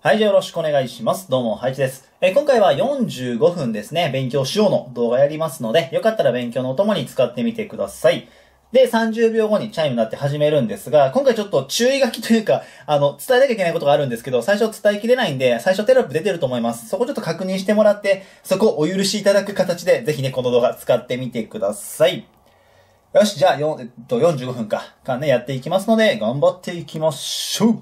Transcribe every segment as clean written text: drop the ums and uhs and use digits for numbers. はい、じゃあよろしくお願いします。どうも、ハイチです。今回は45分ですね、勉強しようの動画やりますので、よかったら勉強のお供に使ってみてください。で、30秒後にチャイム鳴って始めるんですが、今回ちょっと注意書きというか、伝えなきゃいけないことがあるんですけど、最初伝えきれないんで、最初テロップ出てると思います。そこちょっと確認してもらって、そこをお許しいただく形で、ぜひね、この動画使ってみてください。よし、じゃあ、45分間ね、やっていきますので、頑張っていきましょう。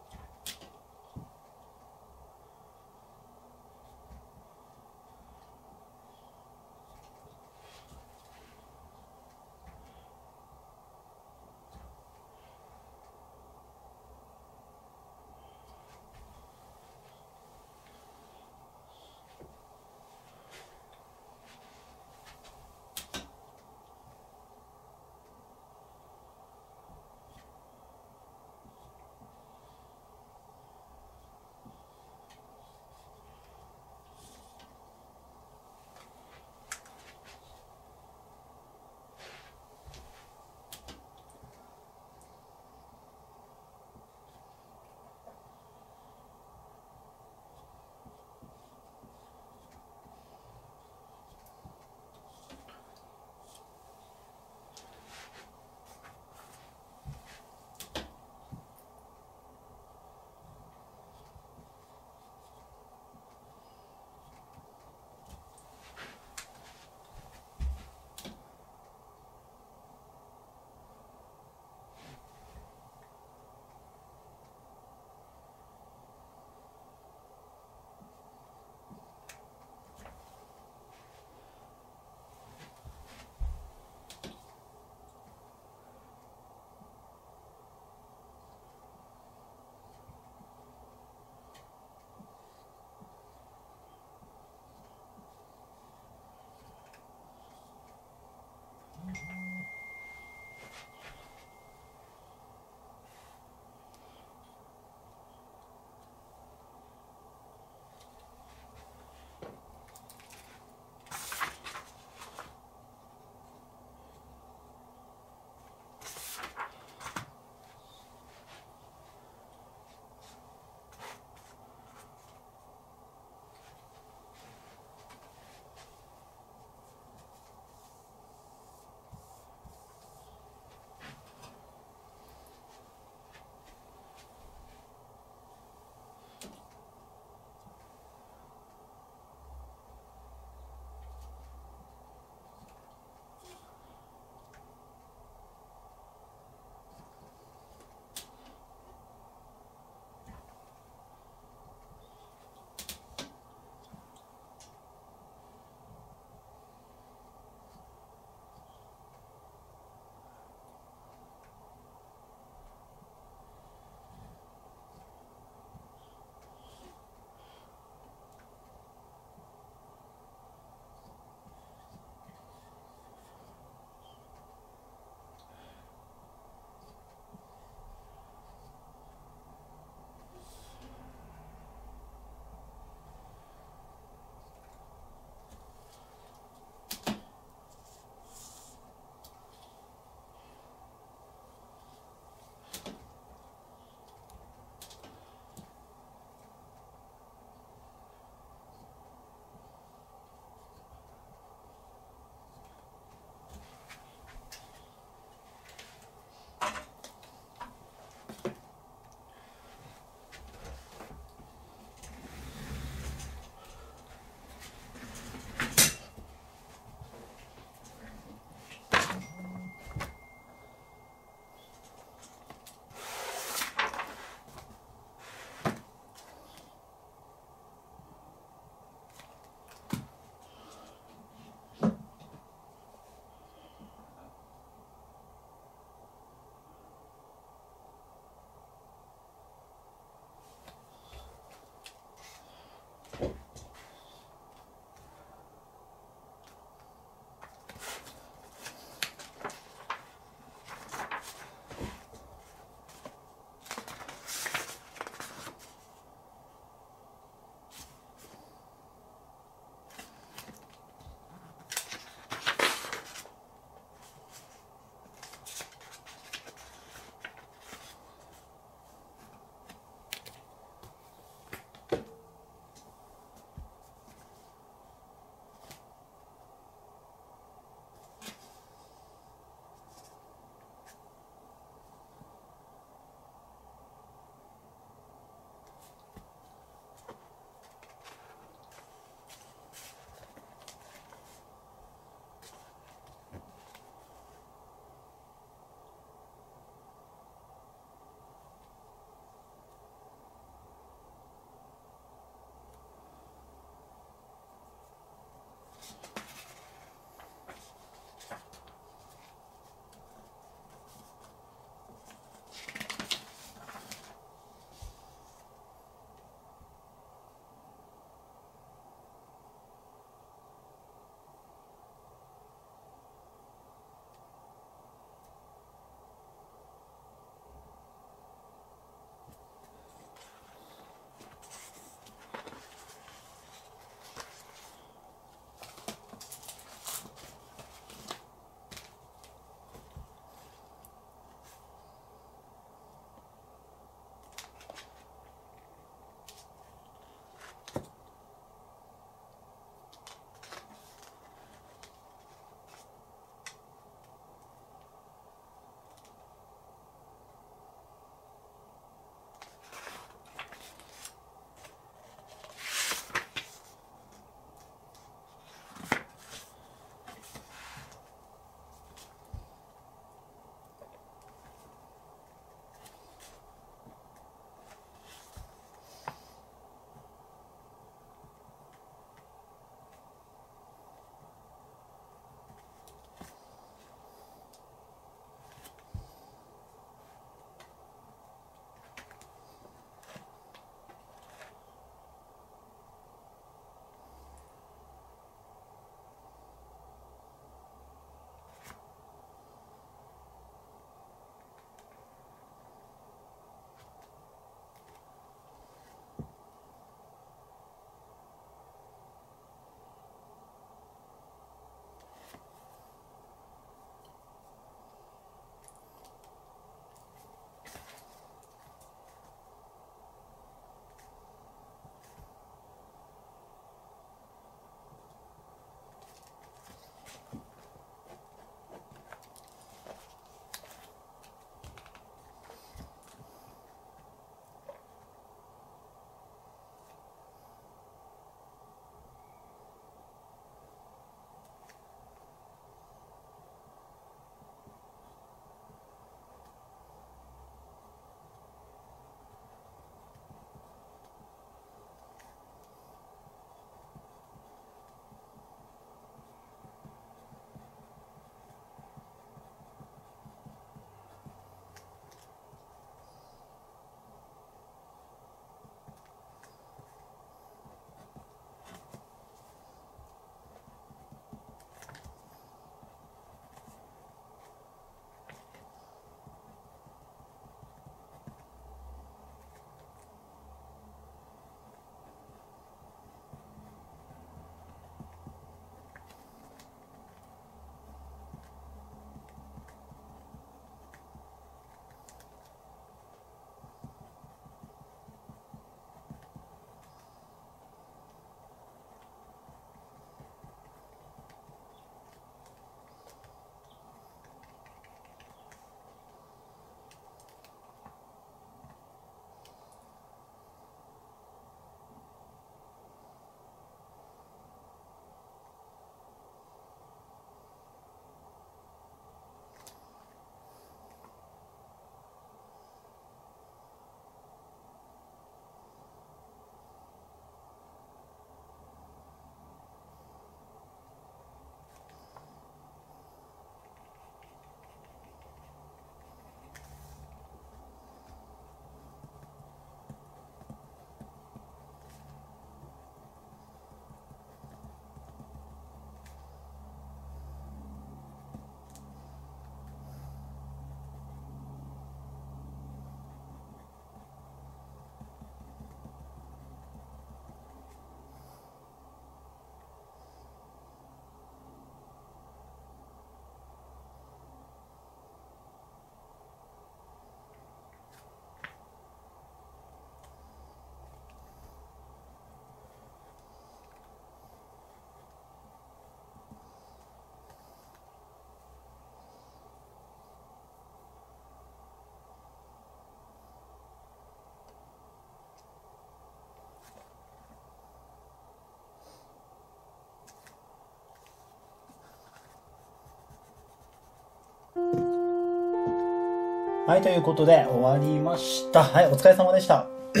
はい、ということで終わりました。はい、お疲れ様でした。ち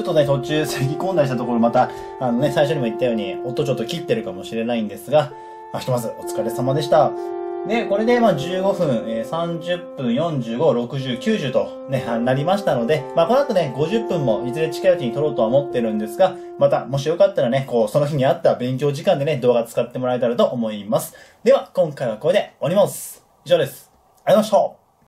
ょっとね、途中、咳き込んだりしたところ、また、最初にも言ったように、音ちょっと切ってるかもしれないんですが、ひとまずお疲れ様でした。で、これで、15分、30分、45、60、90と、ね、なりましたので、この後ね、50分も、いずれ近いうちに撮ろうとは思ってるんですが、また、もしよかったらね、その日にあった勉強時間でね、動画使ってもらえたらと思います。では、今回はこれで終わります。以上です。ありがとうございました。